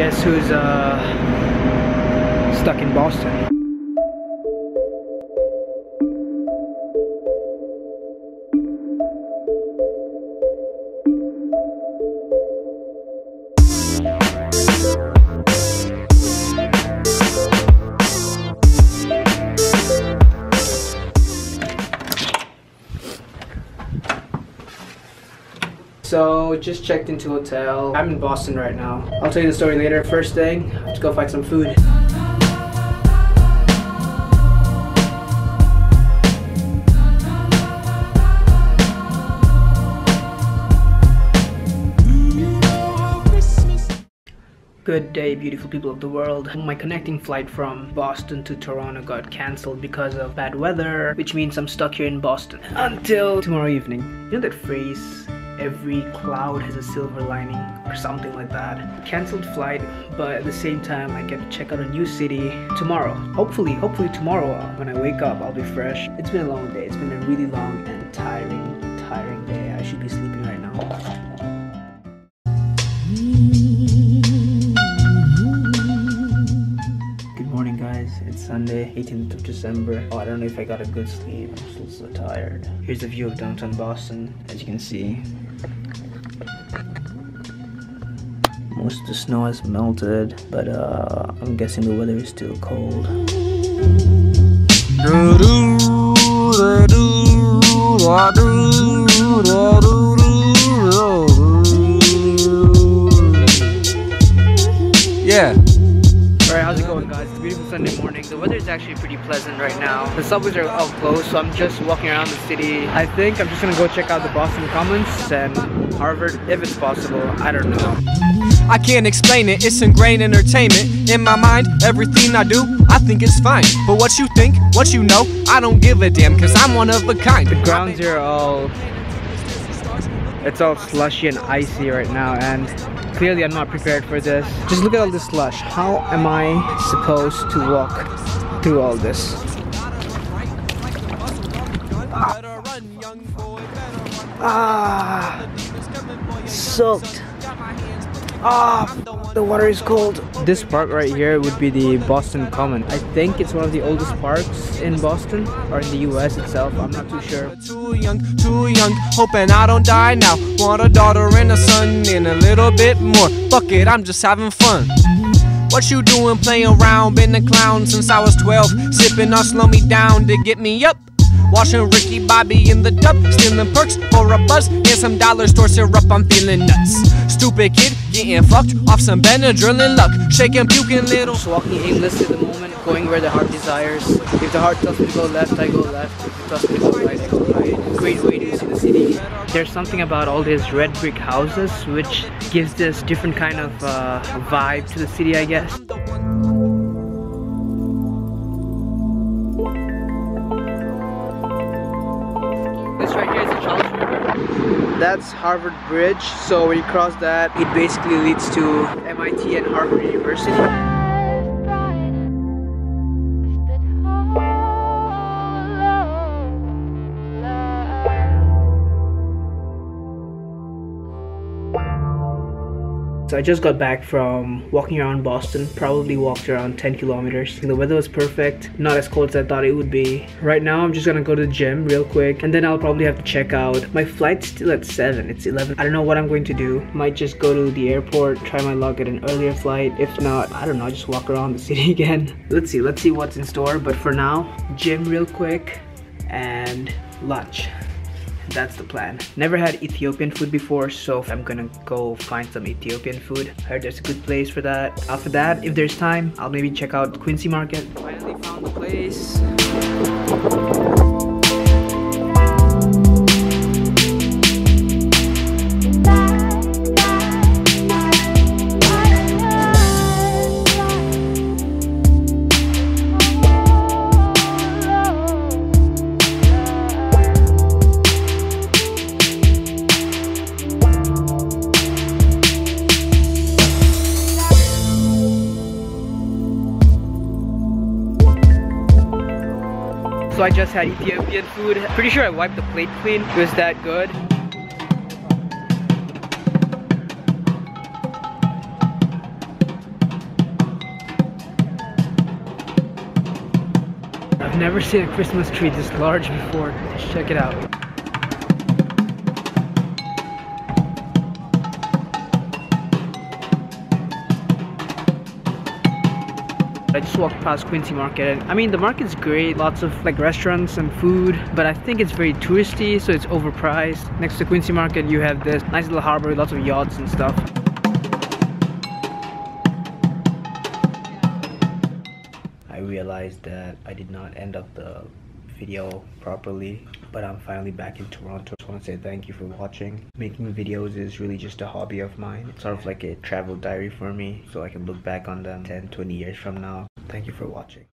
guess who's stuck in Boston? So just checked into a hotel. I'm in Boston right now. I'll tell you the story later. First thing, I have to go find some food. Good day, beautiful people of the world. My connecting flight from Boston to Toronto got cancelled because of bad weather, which means I'm stuck here in Boston until tomorrow evening. You know that phrase, every cloud has a silver lining or something like that? Cancelled flight, but at the same time I get to check out a new city tomorrow. Hopefully tomorrow when I wake up I'll be fresh. It's been a long day. It's been a really long and tiring day. I should be sleeping right now. It's Sunday, 18th of December. Oh, I don't know if I got a good sleep. I'm still so tired. Here's the view of downtown Boston. As you can see, most of the snow has melted, but I'm guessing the weather is still cold. Yeah. Alright, how's it going, guys? It's a beautiful Sunday morning. The weather is actually pretty pleasant right now. The subways are all closed, so I'm just walking around the city. I think I'm just gonna go check out the Boston Commons and Harvard, if it's possible. I don't know. I can't explain it, it's ingrained entertainment. In my mind, everything I do, I think it's fine. But what you think, what you know, I don't give a damn, cause I'm one of a kind. The grounds here are all... it's all slushy and icy right now, and clearly I'm not prepared for this. Just look at all this slush. How am I supposed to walk through all this? Ah, soaked. Ah, the water is cold. This park right here would be the Boston Common. I think it's one of the oldest parks in Boston or in the US itself. I'm not too sure. Too young, hoping I don't die now. Want a daughter and a son and a little bit more. Fuck it, I'm just having fun. What you doing playing around? Been a clown since I was 12. Sipping on Slow Me Down to get me up. Watching Ricky Bobby in the tub, stealing perks for a buzz and some dollar store syrup. I'm feeling nuts. Stupid kid getting fucked off some Benadryl and luck. Shaking, puking little. Just walking aimless at the moment, going where the heart desires. If the heart tells me to go left, I go left. If it tells me to go right, I go right. Great way to see the city. There's something about all these red brick houses which gives this different kind of vibe to the city, I guess. That's Harvard Bridge, so when you cross that, it basically leads to MIT and Harvard University. So I just got back from walking around Boston, probably walked around 10 kilometers. The weather was perfect, not as cold as I thought it would be. Right now I'm just gonna go to the gym real quick and then I'll probably have to check out. My flight's still at 7, it's 11. I don't know what I'm going to do. Might just go to the airport, try my luck at an earlier flight. If not, I don't know, just walk around the city again. Let's see what's in store. But for now, gym real quick and lunch. That's the plan. Never had Ethiopian food before, so I'm gonna go find some Ethiopian food. I heard there's a good place for that. After that, if there's time, I'll maybe check out Quincy Market. Finally found the place. So I just had Ethiopian food. Pretty sure I wiped the plate clean. It was that good. never seen a Christmas tree this large before. Let's check it out. I just walked past Quincy Market, and I mean the market's great, lots of like restaurants and food, but I think it's very touristy, so it's overpriced. Next to Quincy Market you have this nice little harbor with lots of yachts and stuff. I realized that I did not end up the video properly, but I'm finally back in Toronto. I just want to say thank you for watching. Making videos is really just a hobby of mine. It's sort of like a travel diary for me, so I can look back on them 10-20 years from now. Thank you for watching.